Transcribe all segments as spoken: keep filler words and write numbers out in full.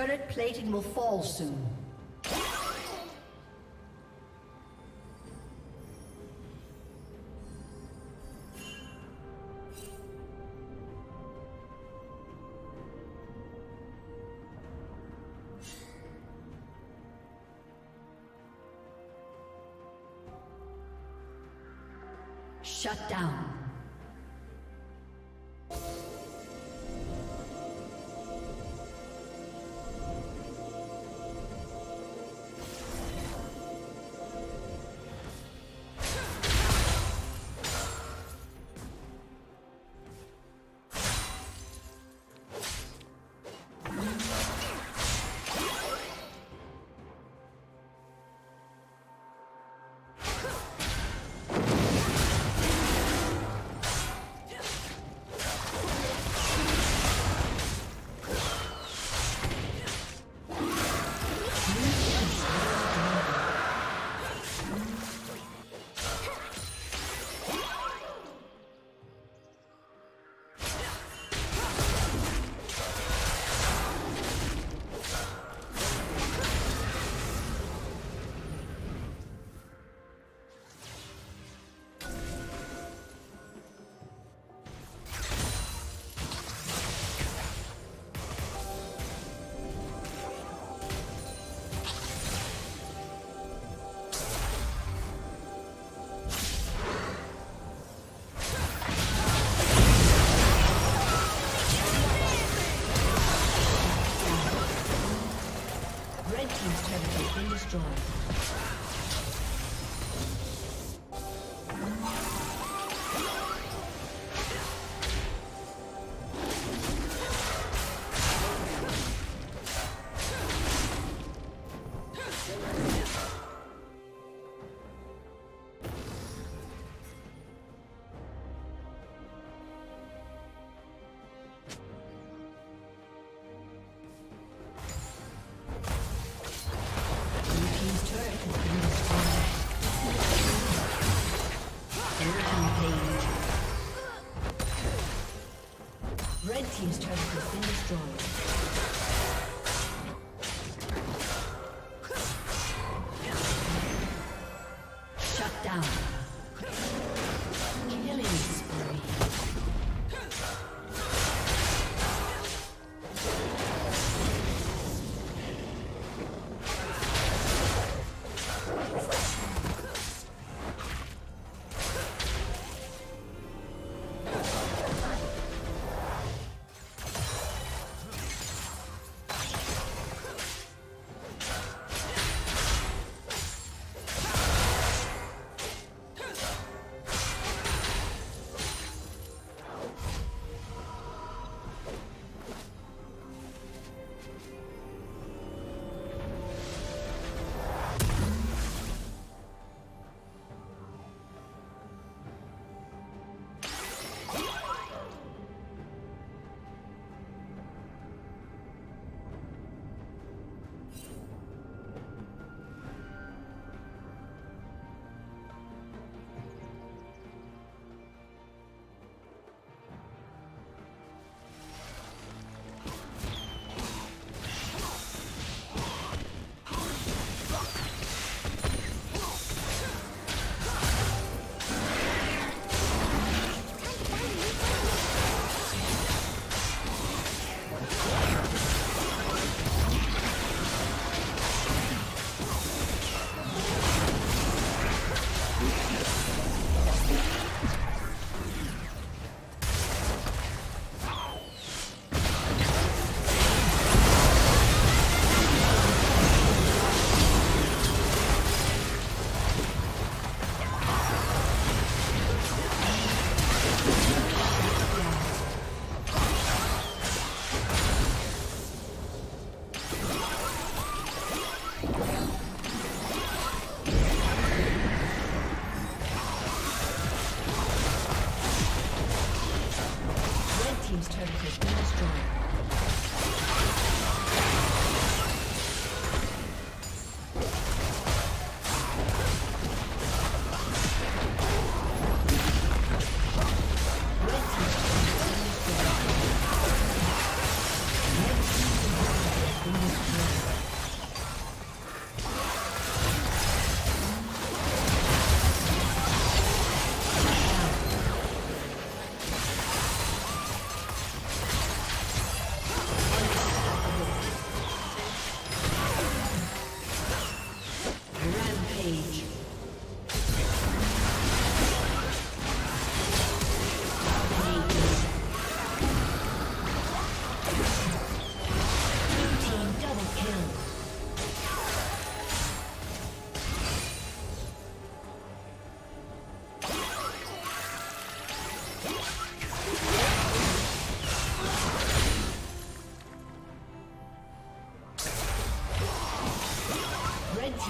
Turret plating will fall soon. Shut down. Turret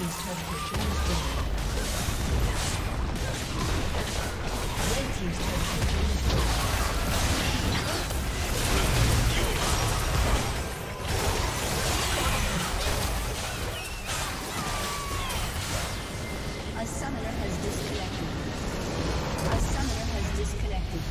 team's turret has been destroyed. Red team's turret has been destroyed. A summoner has disconnected. A summoner has disconnected.